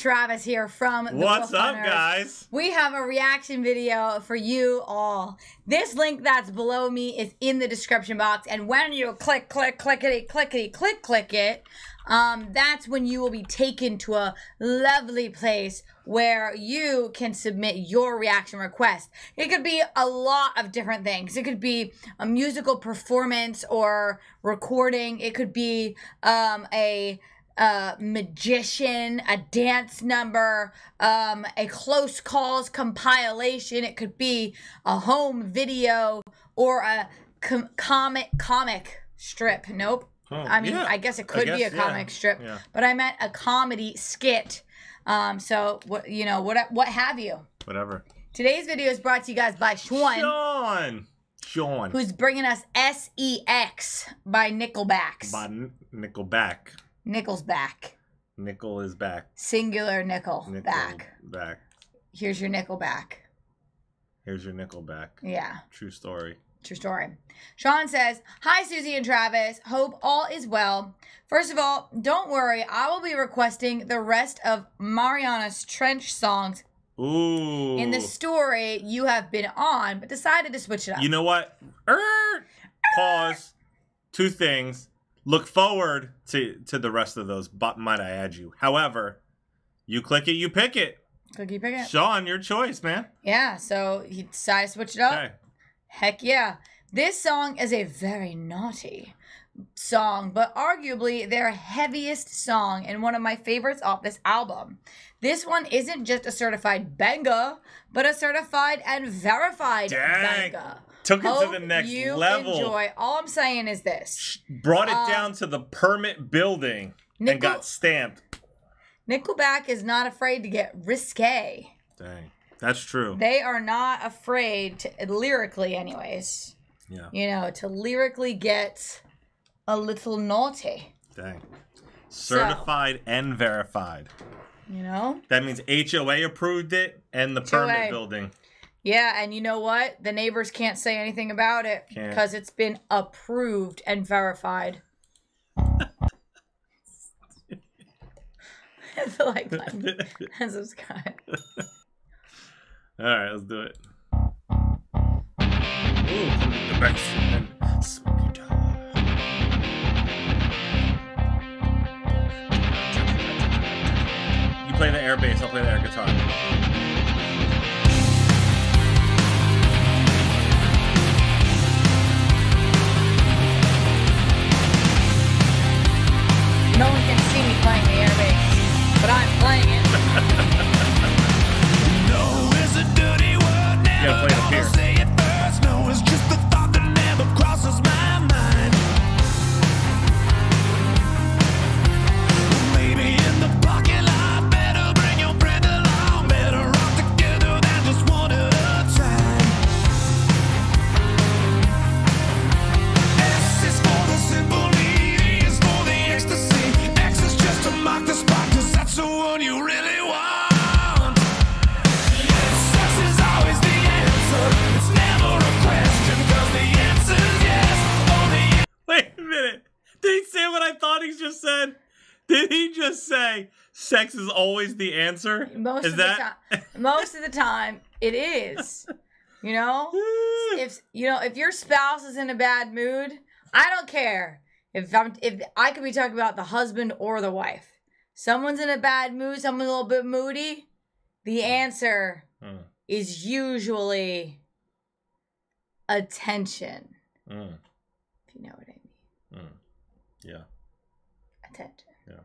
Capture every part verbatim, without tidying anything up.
Travis here from the What's Wolf up, Hunters. Guys? We have a reaction video for you all. This link that's below me is in the description box, and when you click, click, clickety, clickety, click, click it, um, that's when you will be taken to a lovely place where you can submit your reaction request. It could be a lot of different things. It could be a musical performance or recording. It could be um, a a magician, a dance number, um, a close calls compilation. It could be a home video or a com comic comic strip. Nope. Oh, I mean, yeah. I guess it could guess, be a comic yeah. strip, yeah. but I meant a comedy skit. Um, so what, you know, what, what have you? Whatever. Today's video is brought to you guys by Sean. Sean. Sean. Who's bringing us S E X by Nickelback. By Nickelback. Nickel's back. Nickel is back. Singular nickel, nickel back. Back. Here's your nickel back. Here's your nickel back. Yeah. True story. True story. Sean says, hi, Susie and Travis. Hope all is well. First of all, don't worry. I will be requesting the rest of Mariana's Trench songs. Ooh. In the story you have been on, but decided to switch it up. You know what? Er, pause. Two things. Look forward to, to the rest of those, but might I add you. However, you click it, you pick it. Click you pick it. Sean, your choice, man. Yeah, so he decided to switch it up. Okay. Heck yeah. This song is a very naughty song, but arguably their heaviest song and one of my favorites off this album. This one isn't just a certified banger, but a certified and verified Dang. banger. Took it Hope to the next you level. Enjoy. All I'm saying is this. Brought it um, down to the permit building Nickel and got stamped. Nickelback is not afraid to get risque. Dang. That's true. They are not afraid, to, lyrically anyways, yeah. you know, to lyrically get a little naughty. Dang. Certified so, and verified. You know? That means H O A approved it and the H O A. Permit building. Yeah, and you know what? The neighbors can't say anything about it can't. because it's been approved and verified. Hit the like button and subscribe. All right, let's do it. Ooh, the Mexican spooky dog. You play the air bass, I'll play the air guitar. No one can see me playing the air bass, but I'm playing it. No is a dirty word, never gonna say it first. No is just the thought that never crosses my mind. Maybe in the parking lot, better bring your friend along. Better rock together than just one at a time. S is for the simple, E is for the ecstasy. To mock the spot, cause that's the one you really want. Yes, sex is always the answer. It's never a question, cause the answer's yes. Only Wait a minute. Did he say what I thought he just said? Did he just say sex is always the answer? Most is of that the time, most of the time it is. You know? if you know, if your spouse is in a bad mood, I don't care. If, I'm, if I could be talking about the husband or the wife. Someone's in a bad mood, someone's a little bit moody, the answer mm. is usually attention. Mm. If you know what I mean. Mm. Yeah. Attention. Yeah.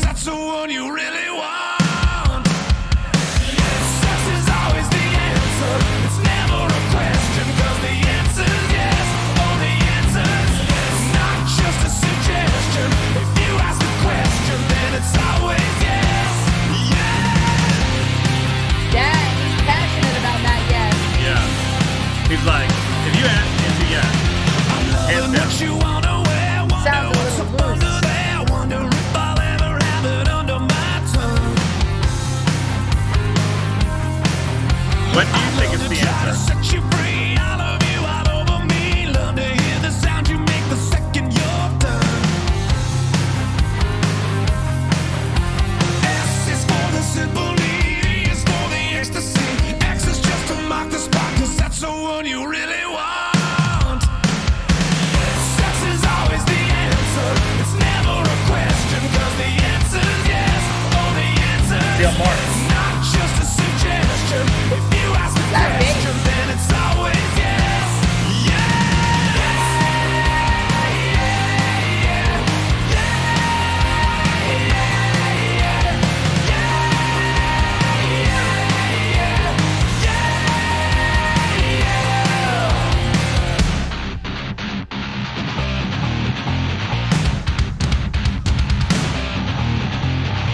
That's the one you really want. Yes, sex is always the answer. It's never a question, cause the answer's yes. It's always yes, yes. Yeah, he's passionate about that yes. Yeah. He's like, if you ask, it's a yes. I'm loving what you wanna wear, wonder what's under there, wonder if I'll ever have it under my tongue.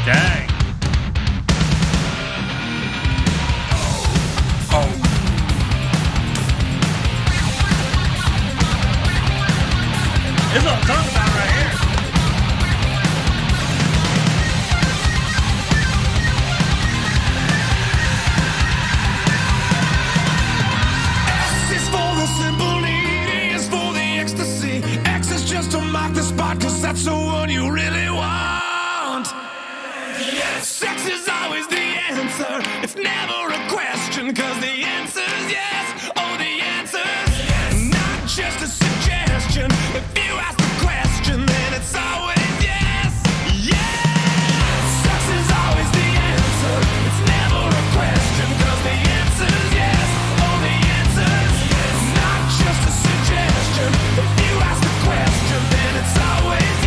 Dang. Oh. Oh. This is what I'm talking about right here. S is for the simple, E is for the ecstasy. X is just to mark the spot, cause that's the one you really want. Sex is always the answer. It's never a question, cause the answer's yes. Oh, the answer's yes. Not just a suggestion. If you ask the question, then it's always yes. Yes. Sex is always the answer. It's never a question, cause the answer's yes. Oh, the answer's yes. Not just a suggestion. If you ask the question, then it's always yes.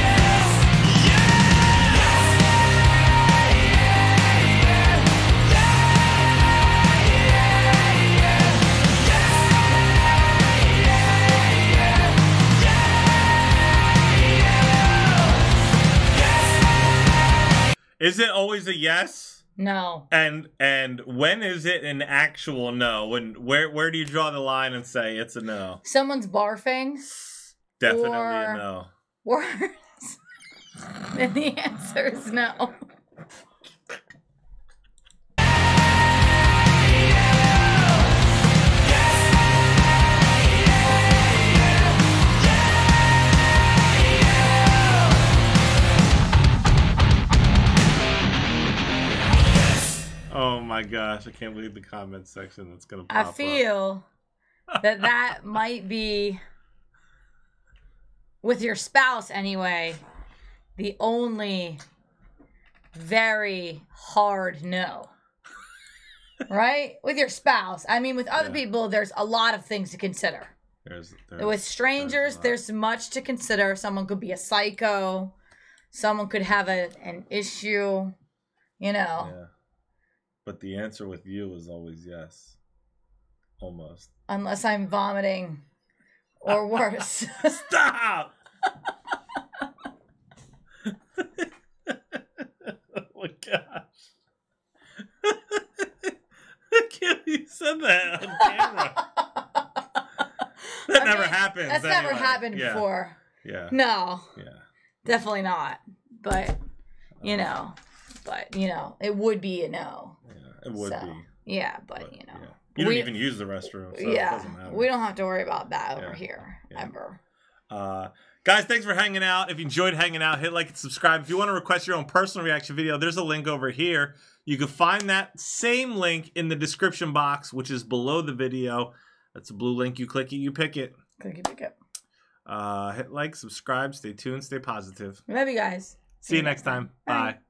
Is it always a yes? No. And and when is it an actual no? When where where do you draw the line and say it's a no? Someone's barfing. Definitely or a no. Worse. And the answer is no. Oh my gosh, I can't believe the comment section that's going to pop up. I feel up. that that might be, with your spouse anyway, the only very hard no. Right? With your spouse. I mean, with other yeah. people, there's a lot of things to consider. There's, there's, with strangers, there's, there's much to consider. Someone could be a psycho. Someone could have a, an issue, you know. Yeah. But the answer with you is always yes. Almost. Unless I'm vomiting. Or worse. Stop! Oh my gosh. I can't believe you said that on camera. That I never mean, happens. That's anyway. never happened yeah. before. Yeah. No. Yeah. Definitely not. But, you know. But, you know, it would be a no. Yeah, it would so, be. Yeah, but, but, you know. Yeah. You don't we, even use the restroom, so yeah, it doesn't matter. We don't have to worry about that over yeah, here, yeah. ever. Uh, guys, thanks for hanging out. If you enjoyed hanging out, hit like and subscribe. If you want to request your own personal reaction video, there's a link over here. You can find that same link in the description box, which is below the video. That's a blue link. You click it, you pick it. Click it, pick it. Uh, hit like, subscribe, stay tuned, stay positive. Love you guys. See, See you next time. time. Bye. Bye.